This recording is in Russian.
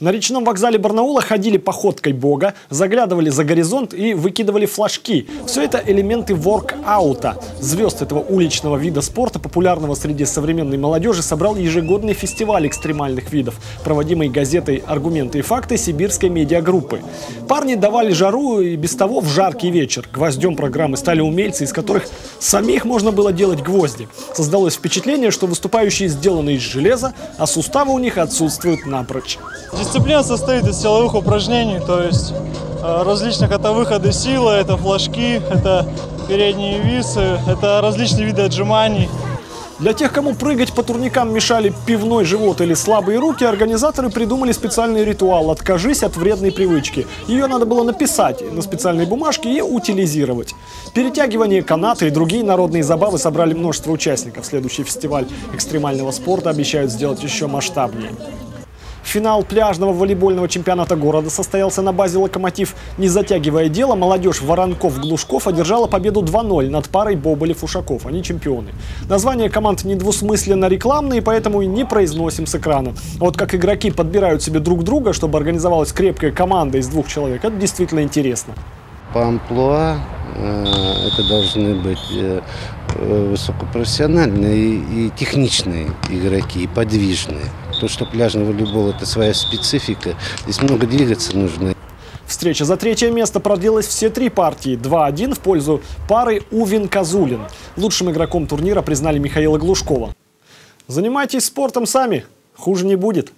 На речном вокзале Барнаула ходили походкой бога, заглядывали за горизонт и выкидывали флажки. Все это элементы воркаута. Звезд этого уличного вида спорта, популярного среди современной молодежи, собрал ежегодный фестиваль экстремальных видов, проводимый газетой «Аргументы и факты» сибирской медиагруппы. Парни давали жару и без того в жаркий вечер. Гвоздем программы стали умельцы, из которых самих можно было делать гвозди. Создалось впечатление, что выступающие сделаны из железа, а суставы у них отсутствуют напрочь. Дисциплина состоит из силовых упражнений, то есть различных, это выходы силы, это флажки, это передние висы, это различные виды отжиманий. Для тех, кому прыгать по турникам мешали пивной живот или слабые руки, организаторы придумали специальный ритуал «Откажись от вредной привычки». Ее надо было написать на специальной бумажке и утилизировать. Перетягивание каната и другие народные забавы собрали множество участников. Следующий фестиваль экстремального спорта обещают сделать еще масштабнее. Финал пляжного волейбольного чемпионата города состоялся на базе «Локомотив». Не затягивая дело, молодежь Воронков-Глушков одержала победу 2-0 над парой Боболев-Фушаков. Они чемпионы. Название команд недвусмысленно рекламные, поэтому и не произносим с экрана. А вот как игроки подбирают себе друг друга, чтобы организовалась крепкая команда из двух человек, это действительно интересно. По амплуа это должны быть высокопрофессиональные и техничные игроки, и подвижные. Потому что пляжный волейбол – это своя специфика. Здесь много двигаться нужно. Встреча за третье место продлилась все три партии. 2-1 в пользу пары Увен-Казулин. Лучшим игроком турнира признали Михаила Глушкова. Занимайтесь спортом сами. Хуже не будет.